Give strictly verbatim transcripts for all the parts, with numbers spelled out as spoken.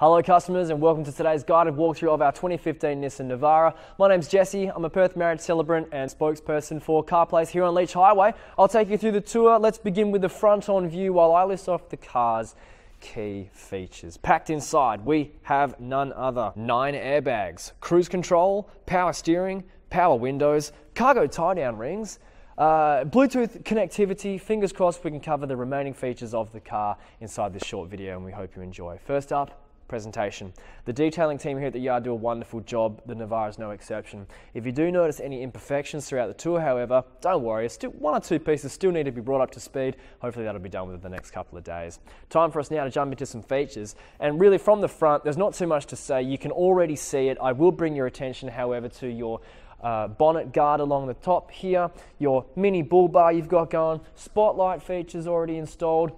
Hello customers and welcome to today's guided walkthrough of our twenty fifteen Nissan Navara. My name's Jesse, I'm a Perth marriage celebrant and spokesperson for CarPlace here on Leach Highway. I'll take you through the tour. Let's begin with the front-on view while I list off the car's key features. Packed inside, we have none other. Nine airbags, cruise control, power steering, power windows, cargo tie-down rings, Uh, Bluetooth connectivity. Fingers crossed we can cover the remaining features of the car inside this short video and we hope you enjoy. First up, presentation. The detailing team here at the yard do a wonderful job. The Navara is no exception. If you do notice any imperfections throughout the tour, however, don't worry. Still, one or two pieces still need to be brought up to speed. Hopefully that'll be done within the next couple of days. Time for us now to jump into some features. And really from the front, there's not too much to say. You can already see it. I will bring your attention, however, to your Uh, bonnet guard along the top here, your mini bull bar you've got going, spotlight features already installed,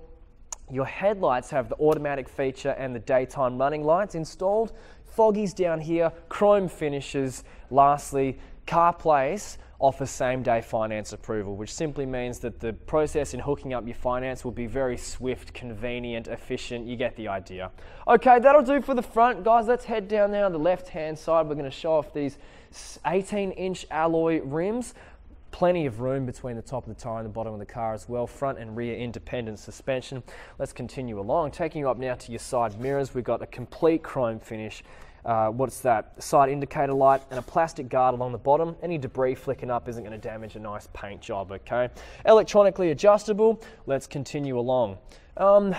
your headlights have the automatic feature and the daytime running lights installed, foggies down here, chrome finishes, lastly CarPlace offers same-day finance approval, which simply means that the process in hooking up your finance will be very swift, convenient, efficient. You get the idea. Okay, that'll do for the front, guys. Let's head down now on the left-hand side. We're going to show off these eighteen inch alloy rims. Plenty of room between the top of the tyre and the bottom of the car as well. Front and rear independent suspension. Let's continue along. Taking you up now to your side mirrors, we've got a complete chrome finish. Uh, what's that? Side indicator light and a plastic guard along the bottom. Any debris flicking up isn't going to damage a nice paint job, okay? Electronically adjustable. Let's continue along. Um,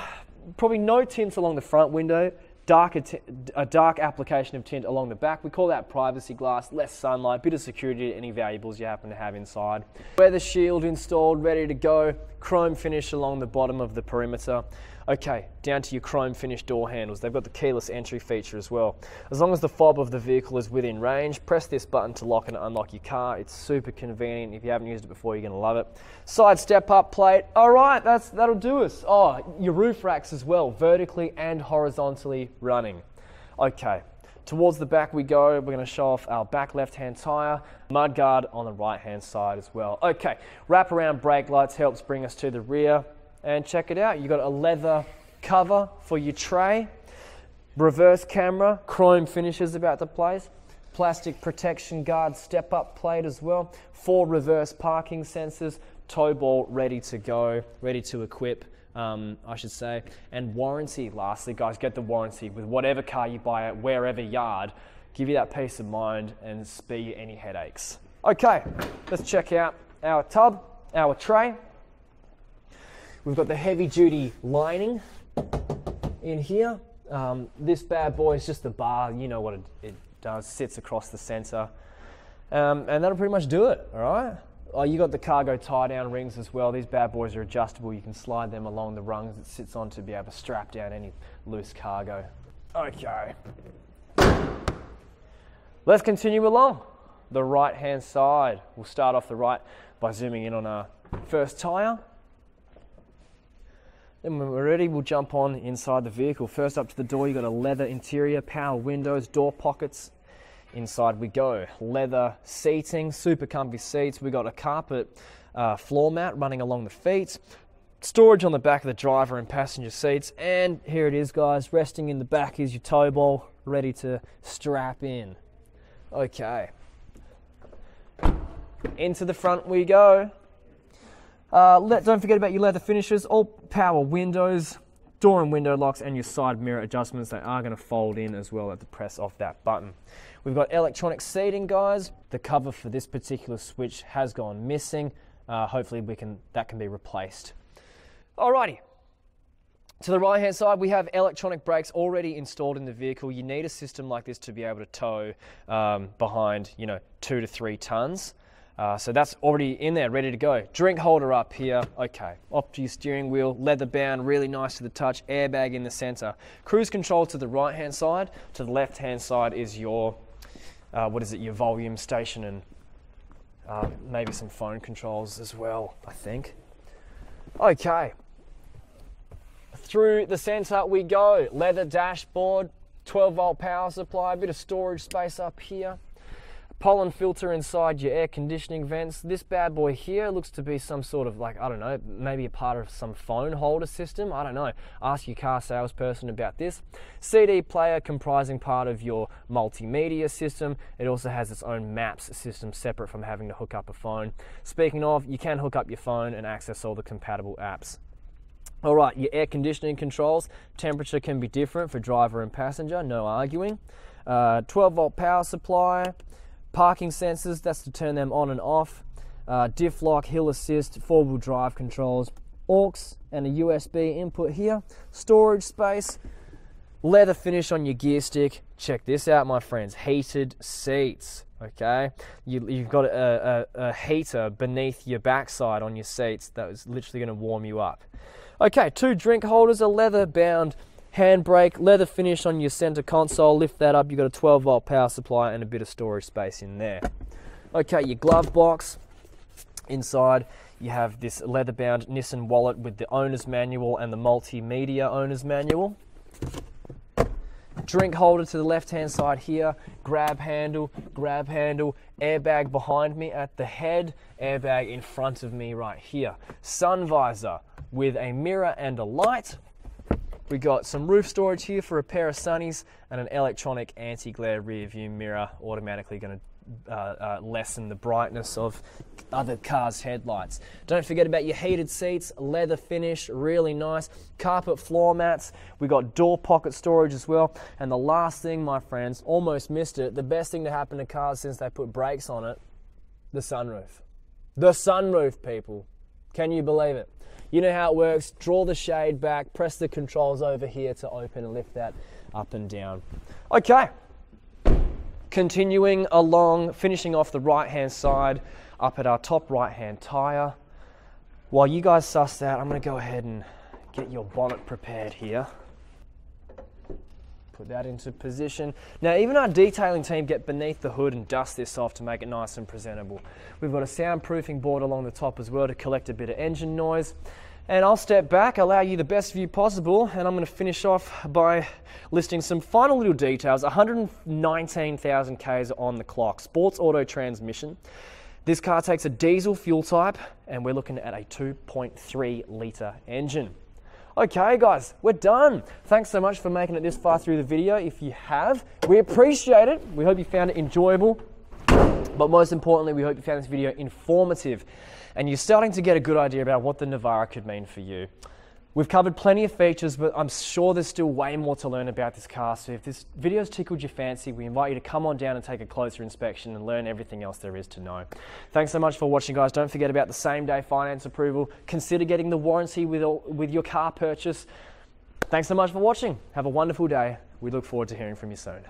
probably no tints along the front window. Dark, a dark application of tint along the back. We call that privacy glass, less sunlight, bit of security, any valuables you happen to have inside. Weather shield installed, ready to go. Chrome finish along the bottom of the perimeter. Okay, down to your chrome finish door handles. They've got the keyless entry feature as well. As long as the fob of the vehicle is within range, press this button to lock and unlock your car. It's super convenient. If you haven't used it before, you're going to love it. Side step-up plate. All right, that's, that'll do us. Oh, your roof racks as well, vertically and horizontally running. Okay, towards the back we go. We're going to show off our back left-hand tyre. Mudguard on the right-hand side as well. Okay, wrap-around brake lights helps bring us to the rear. And check it out, you've got a leather cover for your tray, reverse camera, chrome finishes about the place, plastic protection guard step-up plate as well, four reverse parking sensors, tow ball ready to go, ready to equip, um, I should say, and warranty. Lastly, guys, get the warranty with whatever car you buy at wherever yard, give you that peace of mind and spare you any headaches. Okay, let's check out our tub, our tray. We've got the heavy-duty lining in here. Um, this bad boy is just the bar. You know what it, it does. Sits across the centre. Um, and that'll pretty much do it, all right? Oh, you got the cargo tie-down rings as well. These bad boys are adjustable. You can slide them along the rungs it sits on to be able to strap down any loose cargo. Okay. Let's continue along the right-hand side. We'll start off the right by zooming in on our first tyre. Then when we're ready, we'll jump on inside the vehicle. First up to the door, you've got a leather interior, power windows, door pockets. Inside we go. Leather seating, super comfy seats. We've got a carpet uh, floor mat running along the feet. Storage on the back of the driver and passenger seats. And here it is, guys. Resting in the back is your tow ball, ready to strap in. Okay. Into the front we go. Uh, let, don't forget about your leather finishes, all power windows, door and window locks, and your side mirror adjustments. They are going to fold in as well at the press of that button. We've got electronic seating, guys. The cover for this particular switch has gone missing. Uh, hopefully we can that can be replaced. Alrighty. To the right-hand side, we have electronic brakes already installed in the vehicle. You need a system like this to be able to tow um, behind, you know, two to three tons. Uh, so that's already in there, ready to go. Drink holder up here. Okay, off to your steering wheel, leather bound, really nice to the touch, airbag in the center. Cruise control to the right-hand side. To the left-hand side is your, uh, what is it, your volume station and uh, maybe some phone controls as well, I think. Okay. Through the center we go. Leather dashboard, twelve volt power supply, a bit of storage space up here. pollen filter inside your air conditioning vents. This bad boy here looks to be some sort of, like, I don't know, maybe a part of some phone holder system. I don't know. Ask your car salesperson about this. C D player comprising part of your multimedia system. It also has its own maps system separate from having to hook up a phone. Speaking of, you can hook up your phone and access all the compatible apps. All right, your air conditioning controls. Temperature can be different for driver and passenger, no arguing. Uh, twelve volt power supply. Parking sensors, that's to turn them on and off, uh, diff lock, hill assist, four-wheel drive controls, aux and a U S B input here, storage space, leather finish on your gear stick. Check this out, my friends, heated seats, okay? You, you've got a, a, a heater beneath your backside on your seats that is literally gonna warm you up. Okay, two drink holders, a leather-bound handbrake, leather finish on your center console. Lift that up, you've got a twelve volt power supply and a bit of storage space in there. Okay, your glove box. Inside you have this leather bound Nissan wallet with the owner's manual and the multimedia owner's manual. Drink holder to the left hand side here, grab handle, grab handle, airbag behind me at the head, airbag in front of me right here. Sun visor with a mirror and a light. We got some roof storage here for a pair of sunnies and an electronic anti-glare rear view mirror, automatically going to uh, uh, lessen the brightness of other cars' headlights. Don't forget about your heated seats, leather finish, really nice, carpet floor mats. We got door pocket storage as well. And the last thing, my friends, almost missed it, the best thing to happen to cars since they put brakes on it, the sunroof. The sunroof, people. Can you believe it? You know how it works. Draw the shade back, press the controls over here to open and lift that up and down. Okay, continuing along, finishing off the right-hand side up at our top right-hand tire. While you guys suss that, I'm gonna go ahead and get your bonnet prepared here. Put that into position. Now, even our detailing team get beneath the hood and dust this off to make it nice and presentable. We've got a soundproofing board along the top as well to collect a bit of engine noise. And I'll step back, allow you the best view possible, and I'm going to finish off by listing some final little details. one hundred nineteen thousand Ks on the clock. Sports auto transmission. This car takes a diesel fuel type, and we're looking at a two point three litre engine. Okay guys, we're done. Thanks so much for making it this far through the video. If you have, we appreciate it. We hope you found it enjoyable. But most importantly, we hope you found this video informative and you're starting to get a good idea about what the Navara could mean for you. We've covered plenty of features, but I'm sure there's still way more to learn about this car. So if this video's tickled your fancy, we invite you to come on down and take a closer inspection and learn everything else there is to know. Thanks so much for watching, guys. Don't forget about the same day finance approval. Consider getting the warranty with, all, with your car purchase. Thanks so much for watching. Have a wonderful day. We look forward to hearing from you soon.